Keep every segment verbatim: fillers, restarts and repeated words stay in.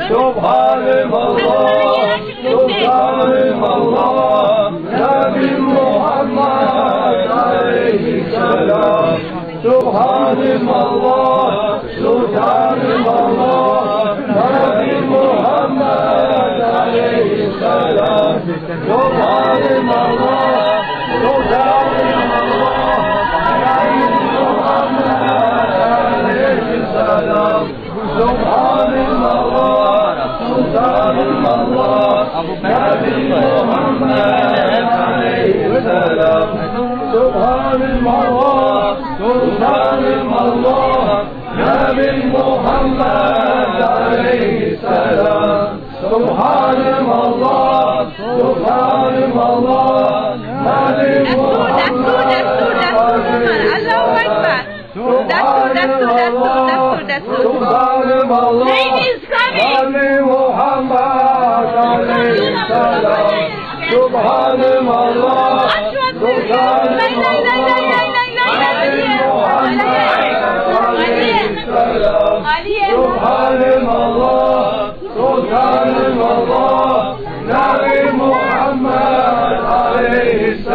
Subhanallah, Subhanallah, Nabi Muhammad alayhi salam. Subhanallah, Subhanallah, Nabi Muhammad alayhi salam. Subhanallah, Subhanallah, Nabi Muhammad alayhi salam. Subhanallah. Nabi Muhammad alayhi salam. Subhanallah, Subhanallah, Nabi Muhammad alayhi salam. Subhanallah, Subhanallah, Nabi Muhammad alayhi salam. Subhanallah, Nabi Muhammad alayhi salam. Subhanallah, Subhanallah, Nabi Muhammad alayhi salam. Subhanallah, Subhanallah, Nabi Muhammad alayhi salam. Subhanallah, Subhanallah, Nabi Muhammad alayhi salam. Subhanallah, Subhanallah,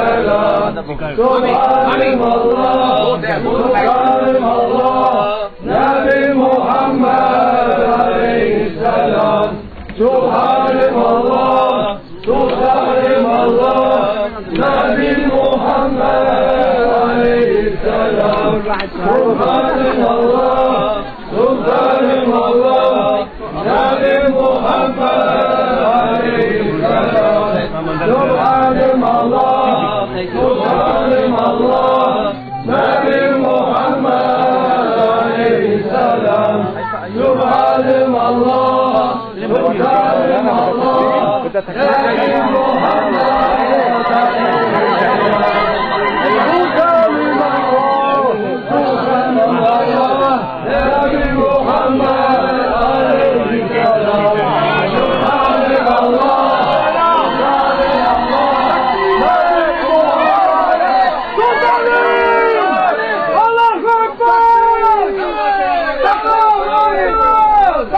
Nabi Muhammad alayhi salam. Subhanallah, Subhanallah, Nabi Muhammad alayhi salam. Subhanallah, Subhanallah, Nabi Muhammad alayhi salam. Subhanallah, Subhanallah, Nabi Muhammad alayhi salam. Subhanallah, Nabi Muhammad alayhi salam.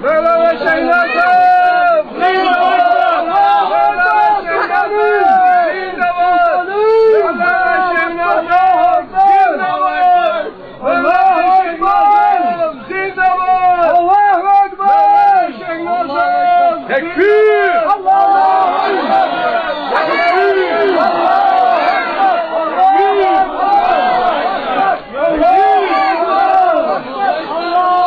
لا لا لا شيء لا شيء، سيدنا الله أكبر، سلطانين، سلطانين، لا لا شيء لا شيء، الله أكبر، سيدنا الله أكبر، لا شيء لا شيء، تكبير، الله أكبر. الحمد لله، الله أكبر، الله أكبر، الله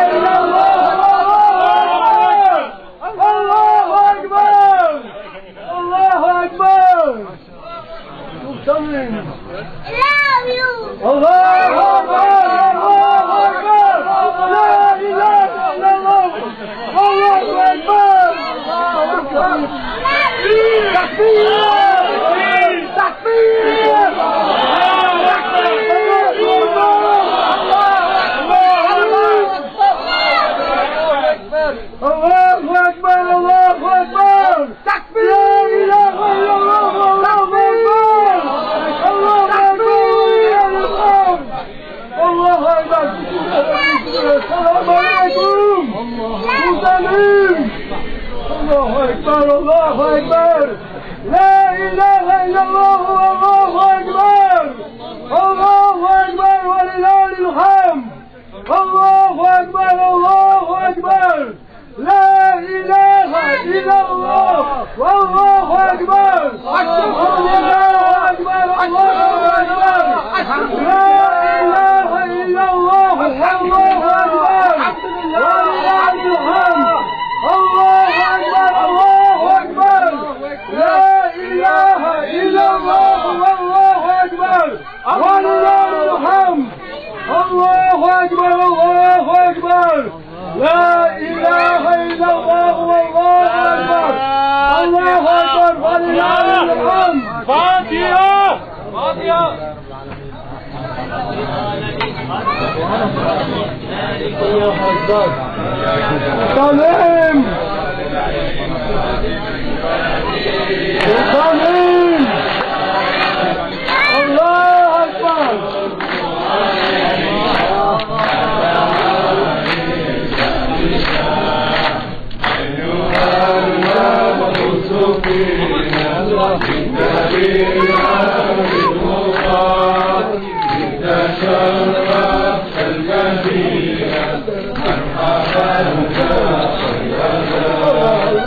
إلا الله، الله أكبر، الله أكبر، لا إله إلا الحمد، الله أكبر، الله أكبر، لا إله إلا الله، الله أكبر، الله أكبر، سبحان الله. الله أكبر، الله أكبر، لا إله إلا الله، الله أكبر، تكبير، تكبير، الله أكبر، الله أكبر، تكبير، لا إله إلا الله، الله أكبر، الله أكبر. الله أكبر الله أكبر لا إله إلا الله والله أكبر الله أكبر ولله الحمد فاتحة فاتحة سلام سلام الله أكبر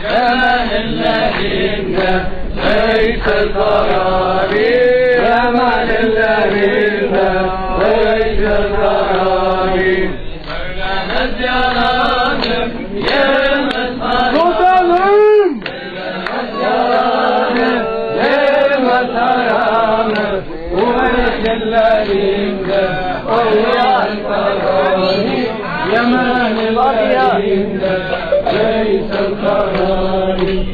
يا من الذين ليس الضرائب يا من الذين ليس الضرائب مولانا الجلال يا مسعود يا مسعود ومن الذين الله الضرائب يا من الذين ليس الضرائب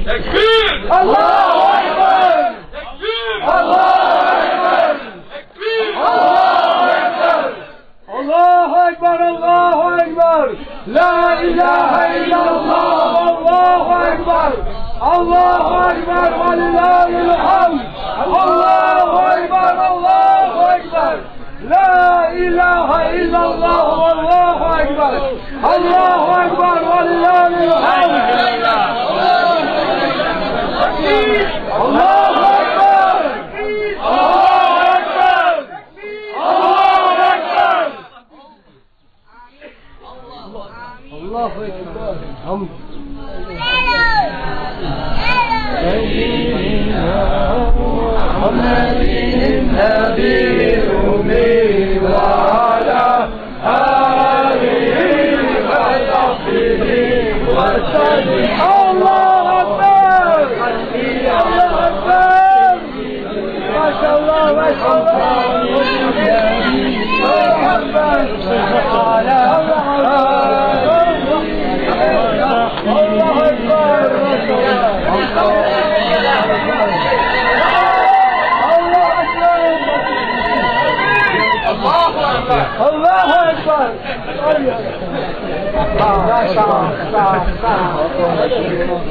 تكبير الله اكبر تكبير الله اكبر تكبير الله اكبر الله اكبر الله اكبر لا اله الا الله الله اكبر الله اكبر ولله الحمد الله اكبر الله اكبر لا اله الا الله والله اكبر الله اكبر ولله الحمد الله أكبر الله أكبر الله أكبر الله أكبر الحمد سيدنا محمد النبي الأمي وعلى آله وصحبه وسلم الله أكبر الله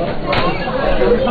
أكبر